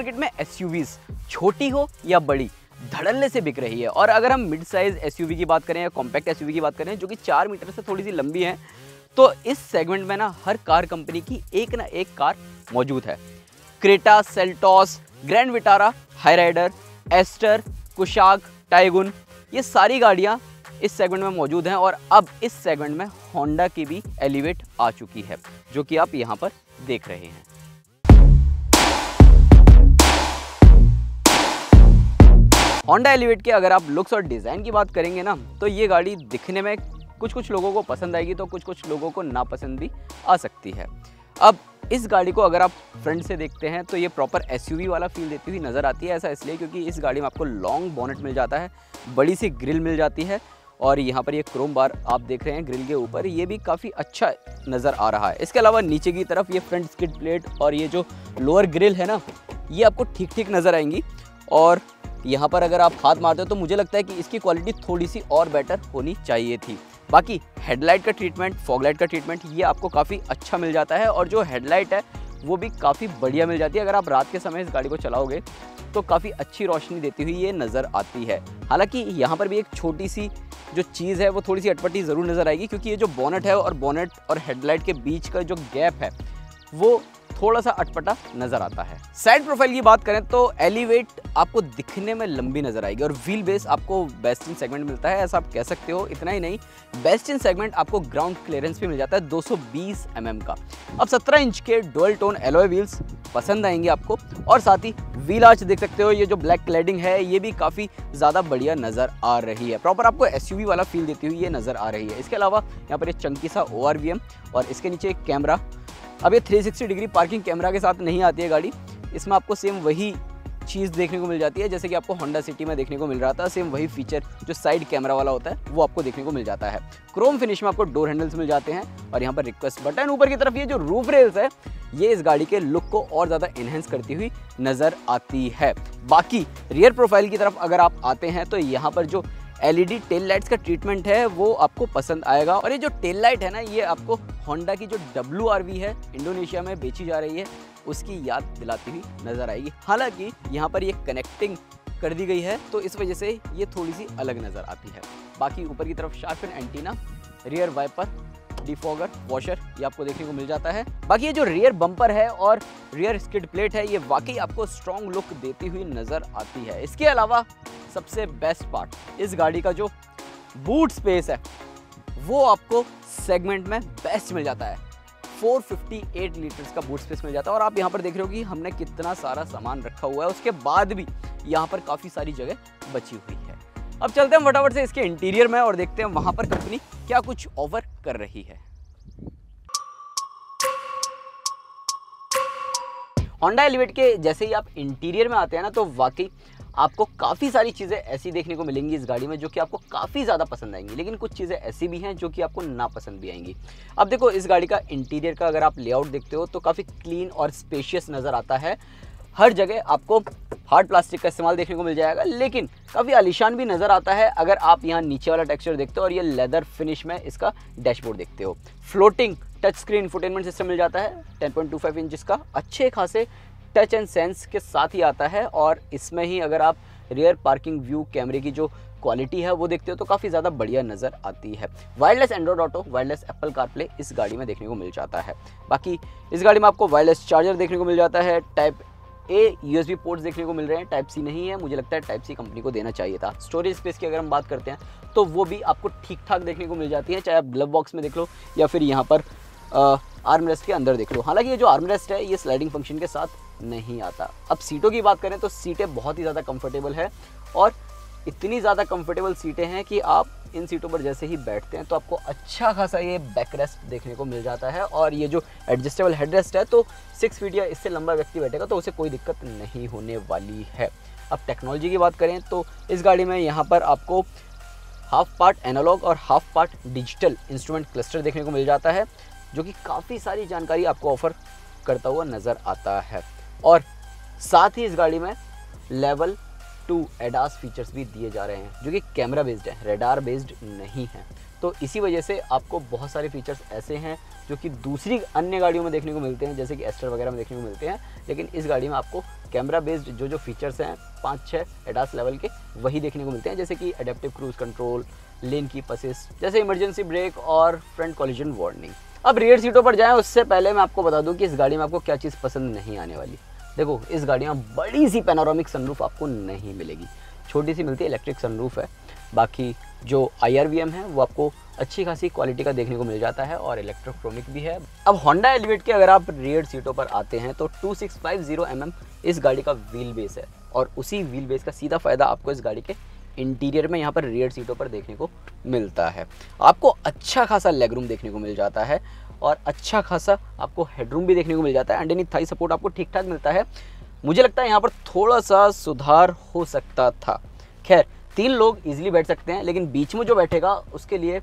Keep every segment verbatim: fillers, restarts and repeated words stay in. Market में SUVs छोटी हो या बड़ी धड़ल्ले से बिक रही है। और अगर हम मिड साइज एसयूवी की बात करें या कॉम्पैक्ट एसयूवी की बात करें जो कि चार मीटर से थोड़ी सी लंबी है, तो इस सेगमेंट में ना हर कार कंपनी की एक ना एक कार मौजूद है। Creta, Seltos, Grand Vitara, Hyryder, Astor, Kushaq, Taigun, ये सारी गाड़ियां इस सेगमेंट में मौजूद हैं। और अब इस सेगमेंट में होंडा की भी एलिवेट आ चुकी है जो कि आप यहां पर देख रहे हैं। होंडा एलिवेट के अगर आप लुक्स और डिज़ाइन की बात करेंगे ना, तो ये गाड़ी दिखने में कुछ कुछ लोगों को पसंद आएगी तो कुछ कुछ लोगों को नापसंद भी आ सकती है। अब इस गाड़ी को अगर आप फ्रंट से देखते हैं तो ये प्रॉपर एसयूवी वाला फील देती हुई नज़र आती है। ऐसा इसलिए क्योंकि इस गाड़ी में आपको लॉन्ग बॉनेट मिल जाता है, बड़ी सी ग्रिल मिल जाती है, और यहाँ पर ये क्रोम बार आप देख रहे हैं ग्रिल के ऊपर, ये भी काफ़ी अच्छा नज़र आ रहा है। इसके अलावा नीचे की तरफ ये फ्रंट स्किड प्लेट और ये जो लोअर ग्रिल है ना, ये आपको ठीक ठीक नज़र आएंगी। और यहाँ पर अगर आप हाथ मारते हो तो मुझे लगता है कि इसकी क्वालिटी थोड़ी सी और बेटर होनी चाहिए थी। बाकी हेडलाइट का ट्रीटमेंट, फॉगलाइट का ट्रीटमेंट, ये आपको काफ़ी अच्छा मिल जाता है। और जो हेडलाइट है वो भी काफ़ी बढ़िया मिल जाती है। अगर आप रात के समय इस गाड़ी को चलाओगे तो काफ़ी अच्छी रोशनी देती हुई ये नज़र आती है। हालांकि यहाँ पर भी एक छोटी सी जो चीज़ है वो थोड़ी सी अटपटी ज़रूर नज़र आएगी, क्योंकि ये जो बोनेट है और बोनेट और हेडलाइट के बीच का जो गैप है वो थोड़ा सा अटपटा नज़र आता है। साइड प्रोफाइल की बात करें तो एलिवेट आपको दिखने में लंबी नज़र आएगी और व्हील बेस आपको बेस्ट इन सेगमेंट मिलता है, ऐसा आप कह सकते हो। इतना ही नहीं, बेस्ट इन सेगमेंट आपको ग्राउंड क्लियरेंस भी मिल जाता है दो सौ बीस एम एम का। अब सत्रह इंच के डुअल टोन एलॉय व्हील्स पसंद आएंगे आपको। और साथ ही व्हील आर्च देख सकते हो, ये जो ब्लैक क्लैडिंग है ये भी काफ़ी ज़्यादा बढ़िया नज़र आ रही है। प्रॉपर आपको एसयूवी वाला फील देती हुई ये नज़र आ रही है। इसके अलावा यहाँ पर एक चंकी सा ओआरवीएम और इसके नीचे एक कैमरा। अब ये तीन सौ साठ डिग्री पार्किंग कैमरा के साथ नहीं आती है गाड़ी, इसमें आपको सेम वही चीज़ देखने को मिल जाती है जैसे कि आपको होंडा सिटी में देखने को मिल रहा था। सेम वही फीचर जो साइड कैमरा वाला होता है वो आपको देखने को मिल जाता है। क्रोम फिनिश में आपको डोर हैंडल्स मिल जाते हैं और यहाँ पर रिक्वेस्ट बटन। ऊपर की तरफ ये जो रूफ रेल्स है ये इस गाड़ी के लुक को और ज़्यादा इन्हेंस करती हुई नज़र आती है। बाकी रियर प्रोफाइल की तरफ अगर आप आते हैं तो यहाँ पर जो एलईडी टेल लाइट्स का ट्रीटमेंट है वो आपको पसंद आएगा। और ये जो टेल लाइट है ना, ये आपको होंडा की जो डब्ल्यू आर वी है इंडोनेशिया में बेची जा रही है उसकी याद दिलाती हुई नज़र आएगी। हालांकि यहाँ पर ये कनेक्टिंग कर दी गई है तो इस वजह से ये थोड़ी सी अलग नज़र आती है। बाकी ऊपर की तरफ shark fin antenna, rear wiper, defogger, washer, ये आपको देखने को मिल जाता है। बाकी ये जो रियर बम्पर है और रियर स्किड प्लेट है ये वाकई आपको स्ट्रॉन्ग लुक देती हुई नज़र आती है। इसके अलावा सबसे बेस्ट पार्ट इस गाड़ी का जो बूट स्पेस है वो आपको सेगमेंट में बेस्ट मिल जाता है। चार सौ अट्ठावन लीटर्स का बूट स्पेस मिल जाता है। और आप यहाँ पर देख रहे हो कि हमने कितना सारा सामान रखा हुआ है, उसके बाद भी यहाँ पर काफ़ी सारी जगह बची हुई है। अब चलते हैं फटाफट से इसके इंटीरियर में और देखते हैं वहाँ पर कंपनी क्या कुछ ऑफर कर रही है। होंडा एलिवेट के जैसे ही आप इंटीरियर में आते हैं ना, तो वाकई आपको काफ़ी सारी चीज़ें ऐसी देखने को मिलेंगी इस गाड़ी में जो कि आपको काफ़ी ज़्यादा पसंद आएंगी, लेकिन कुछ चीज़ें ऐसी भी हैं जो कि आपको नापसंद भी आएंगी। अब देखो इस गाड़ी का इंटीरियर का अगर आप लेआउट देखते हो तो काफ़ी क्लीन और स्पेशियस नज़र आता है। हर जगह आपको हार्ड प्लास्टिक का इस्तेमाल देखने को मिल जाएगा, लेकिन काफ़ी आलिशान भी नज़र आता है अगर आप यहाँ नीचे वाला टेक्सचर देखते हो और ये लेदर फिनिश में इसका डैशबोर्ड देखते हो। Floating touch screen infotainment system मिल जाता है ten point two five inch का, अच्छे खासे टच एंड सेंस के साथ ही आता है। और इसमें ही अगर आप रियर पार्किंग व्यू कैमरे की जो क्वालिटी है वो देखते हो तो काफ़ी ज़्यादा बढ़िया नज़र आती है। Wireless Android auto, wireless Apple CarPlay इस गाड़ी में देखने को मिल जाता है। बाकी इस गाड़ी में आपको वायरलेस चार्जर देखने को मिल जाता है, टाइप ए यूएसबी पोर्ट्स देखने को मिल रहे हैं, टाइप सी नहीं है, मुझे लगता है टाइप सी कंपनी को देना चाहिए था। स्टोरेज स्पेस की अगर हम बात करते हैं तो वो भी आपको ठीक ठाक देखने को मिल जाती है, चाहे आप ग्लव बॉक्स में देख लो या फिर यहाँ पर आर्मरेस्ट के अंदर देख लो। हालांकि ये जो आर्मरेस्ट है ये स्लाइडिंग फंक्शन के साथ नहीं आता। अब सीटों की बात करें तो सीटें बहुत ही ज़्यादा कंफर्टेबल है और इतनी ज़्यादा कंफर्टेबल सीटें हैं कि आप इन सीटों पर जैसे ही बैठते हैं तो आपको अच्छा खासा ये बैकरेस्ट देखने को मिल जाता है। और ये जो एडजस्टेबल हेडरेस्ट है तो सिक्स फीट या इससे लंबा व्यक्ति बैठेगा तो उसे कोई दिक्कत नहीं होने वाली है। अब टेक्नोलॉजी की बात करें तो इस गाड़ी में यहाँ पर आपको हाफ पार्ट एनालॉग और half part digital instrument cluster देखने को मिल जाता है जो कि काफ़ी सारी जानकारी आपको ऑफर करता हुआ नज़र आता है। और साथ ही इस गाड़ी में लेवल टू एडास फीचर्स भी दिए जा रहे हैं, जो कि कैमरा बेस्ड है, रेडार बेस्ड नहीं है। तो इसी वजह से आपको बहुत सारे फीचर्स ऐसे हैं जो कि दूसरी अन्य गाड़ियों में देखने को मिलते हैं, जैसे कि एस्टर वगैरह में देखने को मिलते हैं, लेकिन इस गाड़ी में आपको कैमरा बेस्ड जो जो फीचर्स हैं पाँच छः एडास लेवल के वही देखने को मिलते हैं, जैसे कि adaptive cruise control, lane keep assist, जैसे इमरजेंसी ब्रेक और फ्रंट कॉलिजन वार्निंग। अब रियर सीटों पर जाएँ उससे पहले मैं आपको बता दूँ कि इस गाड़ी में आपको क्या चीज़ पसंद नहीं आने वाली। देखो, इस गाड़ी में बड़ी सी पैनोरामिक सनरूफ आपको नहीं मिलेगी, छोटी सी मिलती है, इलेक्ट्रिक सनरूफ है। बाकी जो आई आर वी एम है वो आपको अच्छी खासी क्वालिटी का देखने को मिल जाता है और इलेक्ट्रोक्रोनिक भी है। अब होंडा एलिवेट के अगर आप रियर सीटों पर आते हैं तो two six five zero M M इस गाड़ी का व्हील बेस है और उसी व्हील बेस का सीधा फायदा आपको इस गाड़ी के इंटीरियर में यहाँ पर रियर सीटों पर देखने को मिलता है। आपको अच्छा खासा लेग रूम देखने को मिल जाता है और अच्छा खासा आपको हेडरूम भी देखने को मिल जाता है। अंडरनीथ थाई सपोर्ट आपको ठीक ठाक मिलता है। मुझे लगता है यहाँ पर थोड़ा सा सुधार हो सकता था। खैर, तीन लोग इजीली बैठ सकते हैं, लेकिन बीच में जो बैठेगा उसके लिए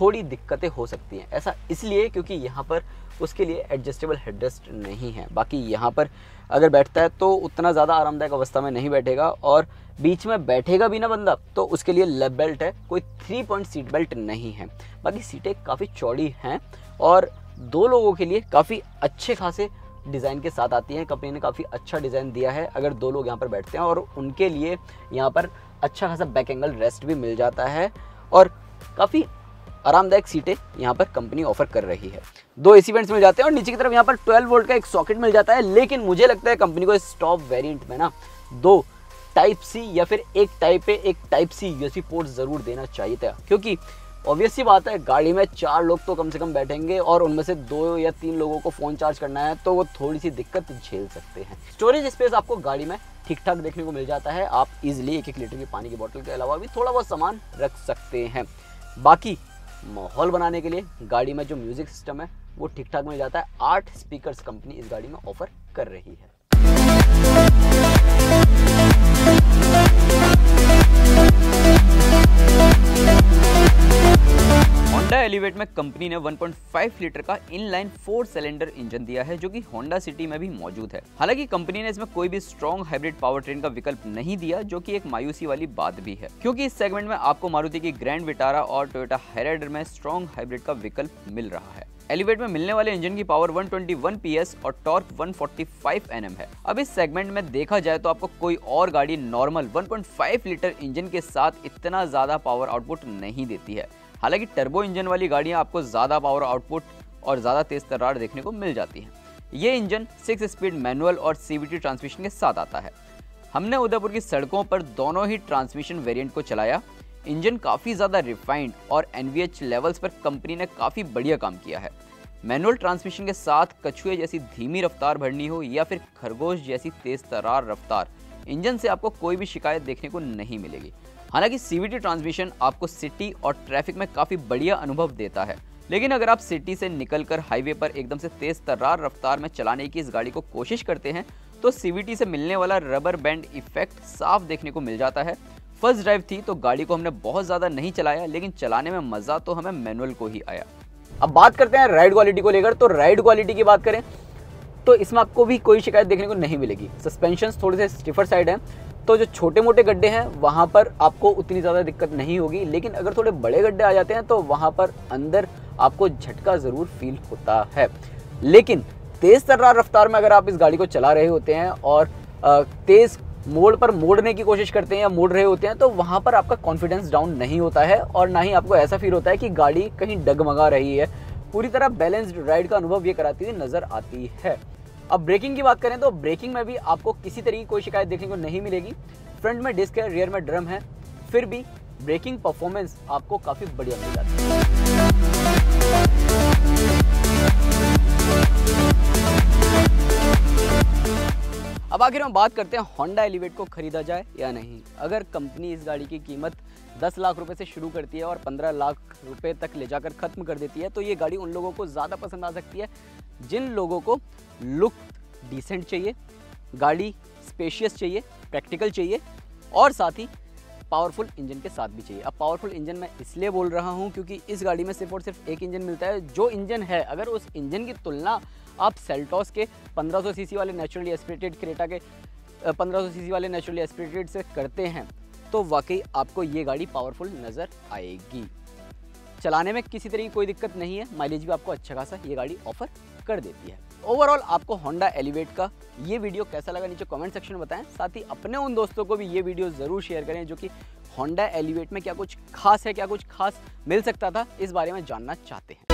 थोड़ी दिक्कतें हो सकती हैं। ऐसा इसलिए क्योंकि यहाँ पर उसके लिए एडजस्टेबल हेडरेस्ट नहीं है। बाकी यहाँ पर अगर बैठता है तो उतना ज़्यादा आरामदायक अवस्था में नहीं बैठेगा और बीच में बैठेगा भी ना बंदा तो उसके लिए लेप बेल्ट है, कोई थ्री पॉइंट सीट बेल्ट नहीं है। बाकी सीटें काफ़ी चौड़ी हैं और दो लोगों के लिए काफ़ी अच्छे खासे डिज़ाइन के साथ आती हैं। कंपनी ने काफ़ी अच्छा डिज़ाइन दिया है अगर दो लोग यहाँ पर बैठते हैं, और उनके लिए यहाँ पर अच्छा खासा बैक एंगल रेस्ट भी मिल जाता है और काफ़ी आरामदायक सीटें यहाँ पर कंपनी ऑफर कर रही है। दो एसी वेंट्स मिल जाते हैं और नीचे की तरफ यहाँ पर ट्वेल्व वोल्ट का एक सॉकेट मिल जाता है, लेकिन मुझे लगता है कंपनी को इस टॉप वेरिएंट में ना दो टाइप सी या फिर एक टाइप ए एक टाइप सी यूएसबी पोर्ट ज़रूर देना चाहिए था, क्योंकि ऑब्वियस सी बात है गाड़ी में चार लोग तो कम से कम बैठेंगे और उनमें से दो या तीन लोगों को फ़ोन चार्ज करना है तो वो थोड़ी सी दिक्कत झेल सकते हैं। स्टोरेज स्पेस आपको गाड़ी में ठीक ठाक देखने को मिल जाता है। आप इजीली एक एक लीटर की पानी की बोतल के अलावा भी थोड़ा बहुत सामान रख सकते हैं। बाकी माहौल बनाने के लिए गाड़ी में जो म्यूज़िक सिस्टम है वो ठीक ठाक मिल जाता है। आठ स्पीकर्स कंपनी इस गाड़ी में ऑफर कर रही है। होंडा एलिवेट में कंपनी ने वन पॉइंट फाइव लीटर का इनलाइन फोर सिलेंडर इंजन दिया है, जो कि होंडा सिटी में भी मौजूद है। हालांकि कंपनी ने इसमें कोई भी स्ट्रॉन्ग हाइब्रिड पावर ट्रेन का विकल्प नहीं दिया, जो कि एक मायूसी वाली बात भी है, क्योंकि इस सेगमेंट में आपको मारुति की ग्रैंड विटारा और टोयोटा हायराइडर में स्ट्रॉन्ग हाइब्रिड का विकल्प मिल रहा है। एलिवेट में मिलने वाले इंजन की power one twenty one P S और torque one forty five N M है। अब इस सेगमेंट में देखा जाए तो आपको कोई और गाड़ी normal one point five litre engine के साथ इतना ज्यादा पावर आउटपुट नहीं देती है। हालांकि टर्बो इंजन वाली गाड़ियां आपको ज़्यादा पावर आउटपुट और ज़्यादा तेज तर्रार देखने को मिल जाती हैं। ये इंजन सिक्स स्पीड मैनुअल और सी वी टी ट्रांसमिशन के साथ आता है। हमने उदयपुर की सड़कों पर दोनों ही ट्रांसमिशन वेरिएंट को चलाया। इंजन काफ़ी ज़्यादा रिफाइंड और एन वी एच लेवल्स पर कंपनी ने काफ़ी बढ़िया काम किया है। मैनुअल ट्रांसमिशन के साथ कछुए जैसी धीमी रफ्तार भरनी हो या फिर खरगोश जैसी तेज तर्रार रफ्तार, इंजन से आपको कोई भी शिकायत देखने को नहीं मिलेगी। हालांकि सी वी टी ट्रांसमिशन आपको सिटी और ट्रैफिक में काफ़ी बढ़िया अनुभव देता है, लेकिन अगर आप सिटी से निकलकर हाईवे पर एकदम से तेज तर्रार रफ्तार में चलाने की इस गाड़ी को कोशिश करते हैं तो सी वी टी से मिलने वाला रबर बैंड इफेक्ट साफ देखने को मिल जाता है। फर्स्ट ड्राइव थी तो गाड़ी को हमने बहुत ज़्यादा नहीं चलाया, लेकिन चलाने में मज़ा तो हमें मैनुअल को ही आया। अब बात करते हैं राइड क्वालिटी को लेकर। तो राइड क्वालिटी की बात करें तो इसमें आपको भी कोई शिकायत देखने को नहीं मिलेगी। सस्पेंशन थोड़े से स्टिफर साइड हैं तो जो छोटे मोटे गड्ढे हैं वहाँ पर आपको उतनी ज़्यादा दिक्कत नहीं होगी, लेकिन अगर थोड़े बड़े गड्ढे आ जाते हैं तो वहाँ पर अंदर आपको झटका ज़रूर फील होता है। लेकिन तेज़ तर्रार रफ्तार में अगर आप इस गाड़ी को चला रहे होते हैं और तेज़ मोड़ पर मोड़ने की कोशिश करते हैं या मोड़ रहे होते हैं तो वहाँ पर आपका कॉन्फिडेंस डाउन नहीं होता है और ना ही आपको ऐसा फील होता है कि गाड़ी कहीं डगमगा रही है। पूरी तरह बैलेंस्ड राइड का अनुभव ये कराती हुई नज़र आती है। अब ब्रेकिंग की बात करें तो ब्रेकिंग में भी आपको किसी तरह की कोई शिकायत देखने को नहीं मिलेगी। फ्रंट में डिस्क है, रियर में ड्रम है, फिर भी ब्रेकिंग परफॉर्मेंस आपको काफ़ी बढ़िया मिल जाती है। अब आखिर हम बात करते हैं होंडा एलिवेट को खरीदा जाए या नहीं। अगर कंपनी इस गाड़ी की कीमत दस लाख रुपए से शुरू करती है और पंद्रह लाख रुपए तक ले जाकर ख़त्म कर देती है तो ये गाड़ी उन लोगों को ज़्यादा पसंद आ सकती है जिन लोगों को लुक डिसेंट चाहिए, गाड़ी स्पेशियस चाहिए, प्रैक्टिकल चाहिए और साथ ही पावरफुल इंजन के साथ भी चाहिए। अब पावरफुल इंजन मैं इसलिए बोल रहा हूँ क्योंकि इस गाड़ी में सिर्फ और सिर्फ एक इंजन मिलता है। जो इंजन है अगर उस इंजन की तुलना आप सेल्टॉस के पंद्रह सौ सीसी वाले नेचुरली एस्पिरेटेड क्रेटा के पंद्रह सौ सीसी वाले नेचुरली एस्पिरेटेड से करते हैं तो वाकई आपको ये गाड़ी पावरफुल नज़र आएगी। चलाने में किसी तरह की कोई दिक्कत नहीं है, माइलेज भी आपको अच्छा खासा ये गाड़ी ऑफर कर देती है। ओवरऑल आपको होंडा एलिवेट का ये वीडियो कैसा लगा नीचे कमेंट सेक्शन में बताएं, साथ ही अपने उन दोस्तों को भी ये वीडियो ज़रूर शेयर करें जो कि होंडा एलिवेट में क्या कुछ खास है, क्या कुछ खास मिल सकता था, इस बारे में जानना चाहते हैं।